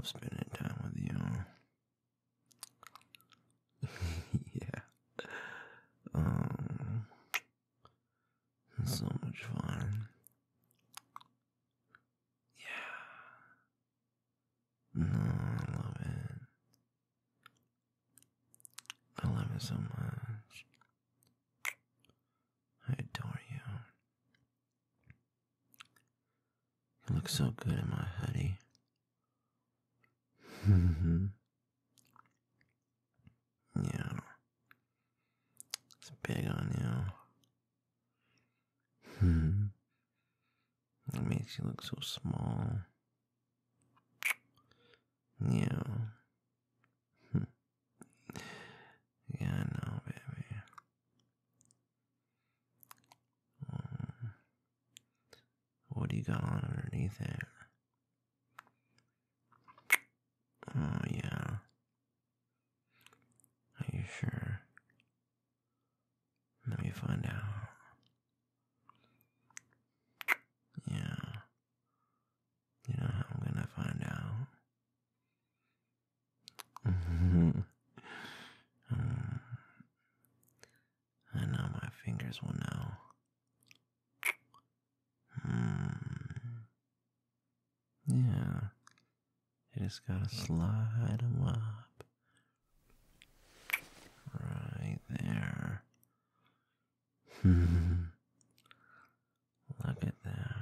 love spending time with you. Yeah. So much fun. Yeah. No, I love it. I love it so much. I adore you. You look so good in my hoodie. Yeah. It's big on you. It makes you look so small. Yeah. Yeah, I know, baby. What do you got on underneath it? Oh, yeah. Are you sure? Let me find out. Will know. Yeah. You just gotta slide them up. Right there. Look at that.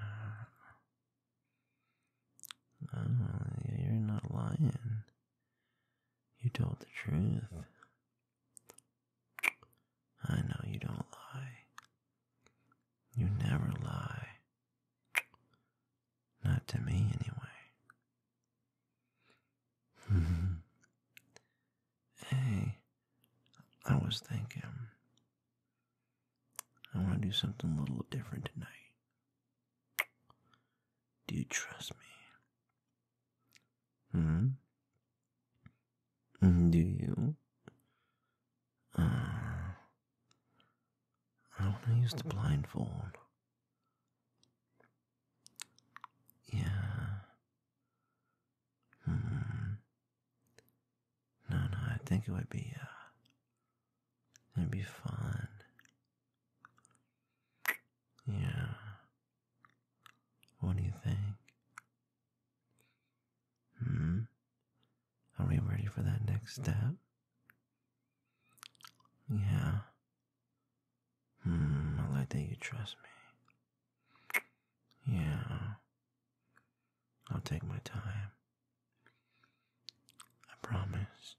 Oh, you're not lying. You told the truth. I know you don't lie. You never lie. Not to me, anyway. Hey, I was thinking. I want to do something a little different tonight. Do you trust me? Do you? I want to use the blindfold. Yeah. No, I think it would be, it'd be fun. Yeah. What do you think? Are we ready for that next step? Yeah. I like that you trust me. Yeah. I'll take my time. I promise.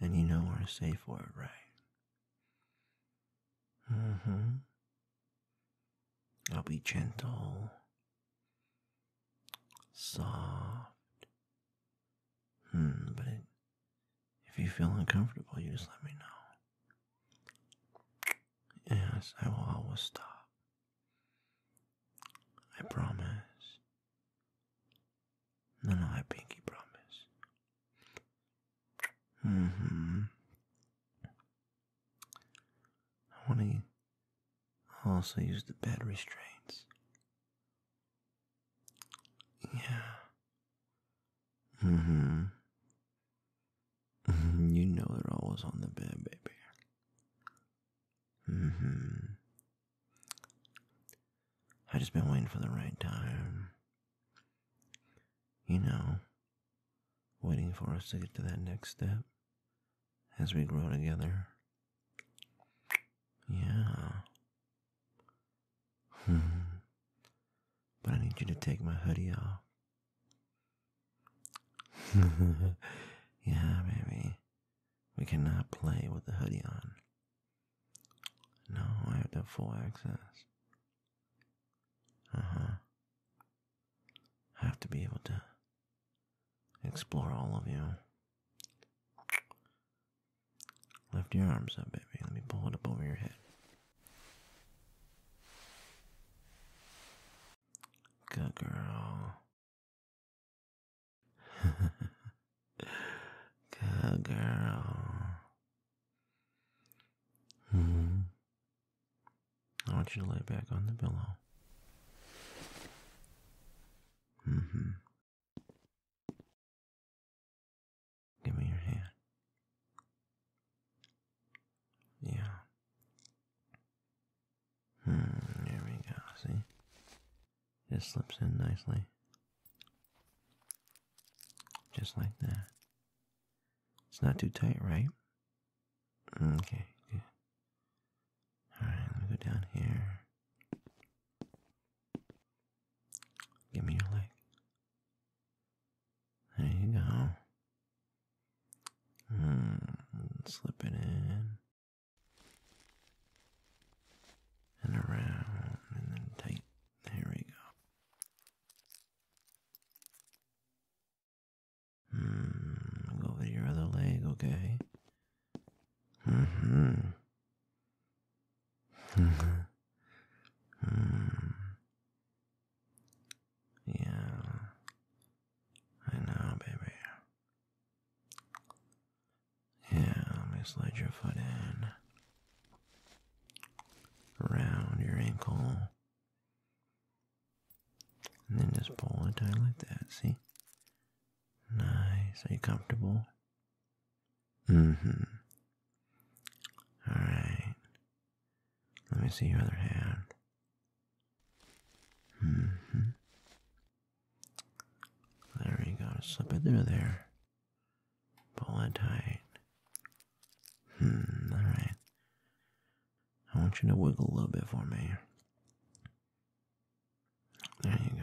And you know we're safe for it, right? I'll be gentle. Soft. But if you feel uncomfortable, you just let me know. Yes, I will always stop. I promise. No, I pinky promise. I want to also use the bed restraints. Yeah. You know they're always on the bed, baby. I just been waiting for the right time. You know, waiting for us to get to that next step as we grow together. Yeah. But I need you to take my hoodie off. Yeah, baby. We cannot play with the hoodie on. No, I have to have full access. I have to be able to explore all of you. Lift your arms up, baby. Let me pull it up over your head. Good girl. Good girl. I want you to lay back on the pillow. It slips in nicely. Just like that. It's not too tight, right? Okay, good. Alright, let me go down here. Give me your leg. There you go. Slip it in. And around, and then tight. There we go. I'll go over your other leg, okay? Slide your foot in, around your ankle, and then just pull it tight like that, see? Nice, are you comfortable? Alright, let me see your other hand. There you go, slip it through there, pull it tight. Alright. I want you to wiggle a little bit for me. There you go.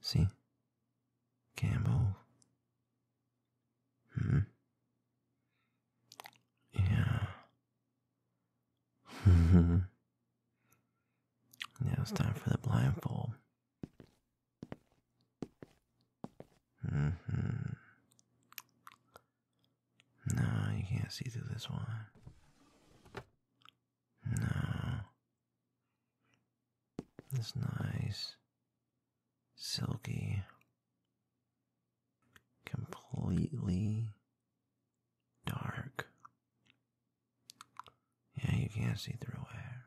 See? Can't move. Yeah. Now it's time for the blindfold. Can't see through this one. No. It's nice. Silky. Completely dark. Yeah, you can't see through it.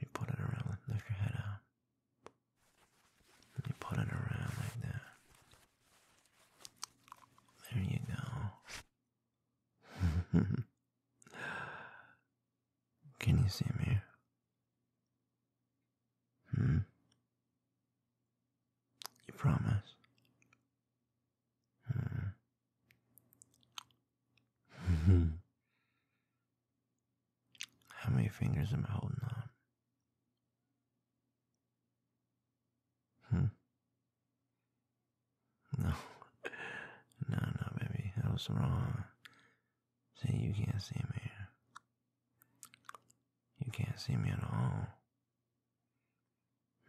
You put it around, lift your head up. You put it around like that. There you go. Can you see me? You promise? How many fingers am I holding on? What's wrong? See, you can't see me. You can't see me at all.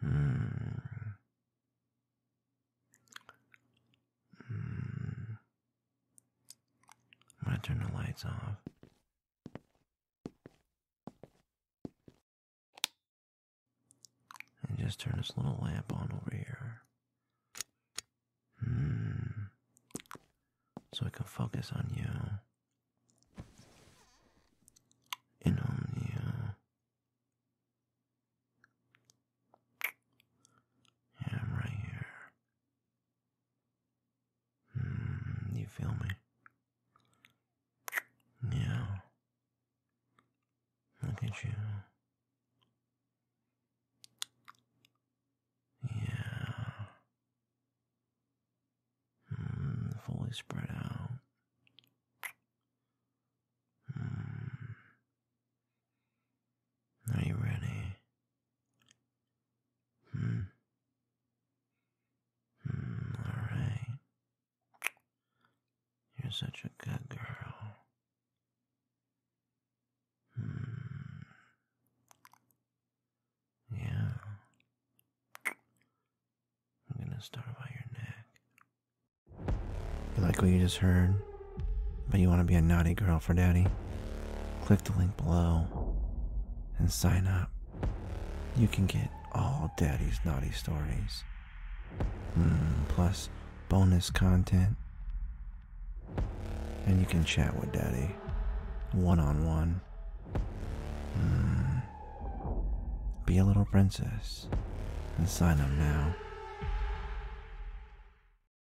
I'm gonna turn the lights off. And just turn this little lamp on over here. So I can focus on you, and on you. Yeah, I'm right here. You feel me? Yeah. Look at you. Fully spread out. Are you ready? Alright. You're such a good girl. Yeah. I'm gonna start by your neck. You like what you just heard, but you want to be a naughty girl for Daddy? Click the link below and sign up. You can get all Daddy's naughty stories, plus bonus content, and you can chat with Daddy one-on-one. Be a little princess and sign up now.